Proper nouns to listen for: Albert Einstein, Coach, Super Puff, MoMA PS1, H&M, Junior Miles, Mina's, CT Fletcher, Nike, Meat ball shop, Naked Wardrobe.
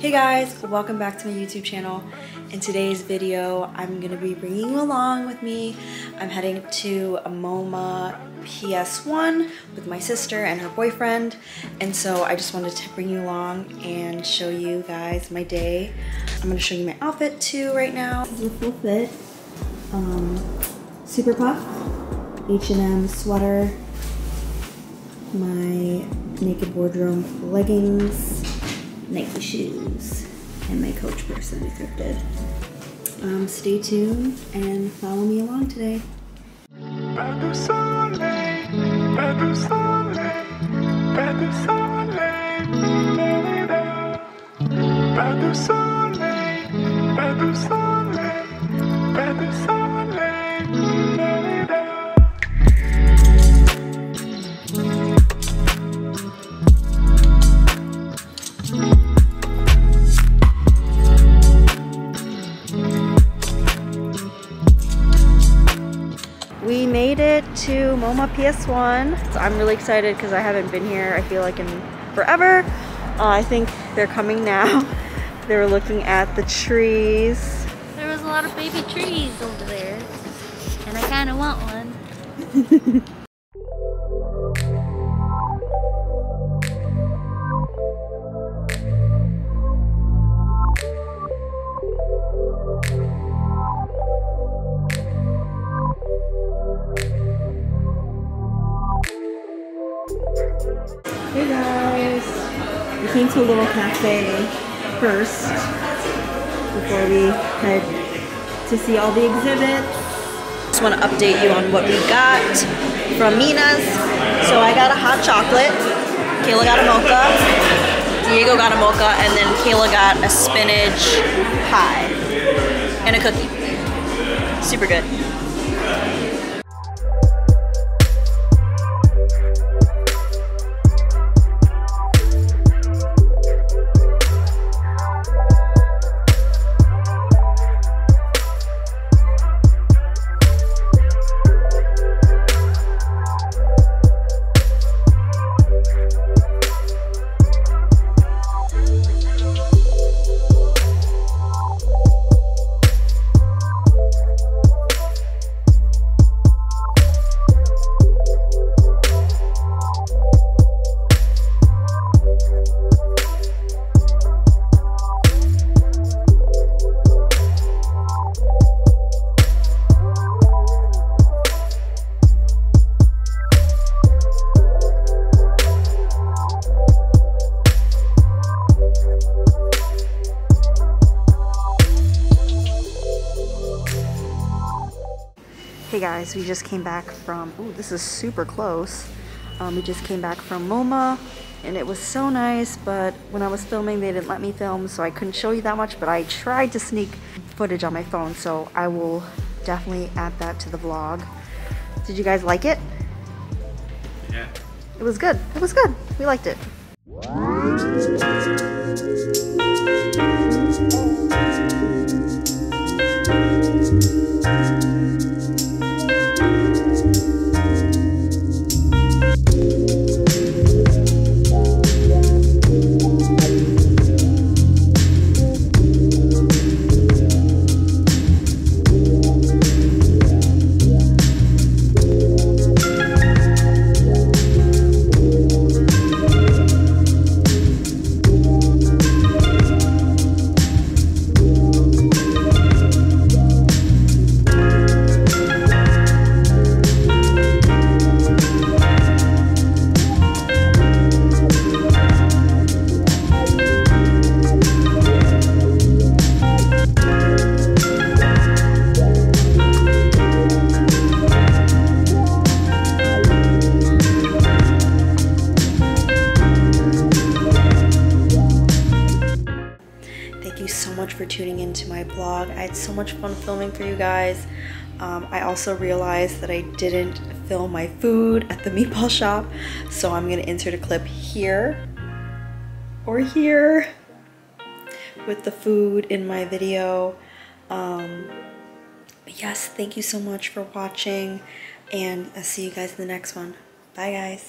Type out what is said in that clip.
Hey guys, welcome back to my YouTube channel. In today's video, I'm gonna be bringing you along with me. I'm heading to a MoMA PS1 with my sister and her boyfriend, and so I just wanted to bring you along and show you guys my day. I'm gonna show you my outfit too right now. This is a full fit, Super Puff, H&M sweater, my Naked Wardrobe leggings, Nike shoes, and my Coach purse that I thrifted. Stay tuned and follow me along today. We made it to MoMA PS1. So I'm really excited because I haven't been here, I feel like, in forever. I think they're coming now. They were looking at the trees. There was a lot of baby trees over there, and I kind of want one. Hey guys, we came to a little cafe first before we head to see all the exhibits. Just want to update you on what we got from Mina's. So I got a hot chocolate, Kayla got a mocha, Diego got a mocha, and then Kayla got a spinach pie and a cookie. Super good. Hey guys, we just came back from, ooh, this is super close. We just came back from MoMA and it was so nice, but when I was filming, they didn't let me film, so I couldn't show you that much, but I tried to sneak footage on my phone, so I will definitely add that to the vlog. Did you guys like it? Yeah. It was good. It was good. We liked it. For tuning into my vlog. I had so much fun filming for you guys. I also realized that I didn't film my food at the meatball shop, so I'm gonna insert a clip here or here with the food in my video. Yes, thank you so much for watching, and I'll see you guys in the next one. Bye guys.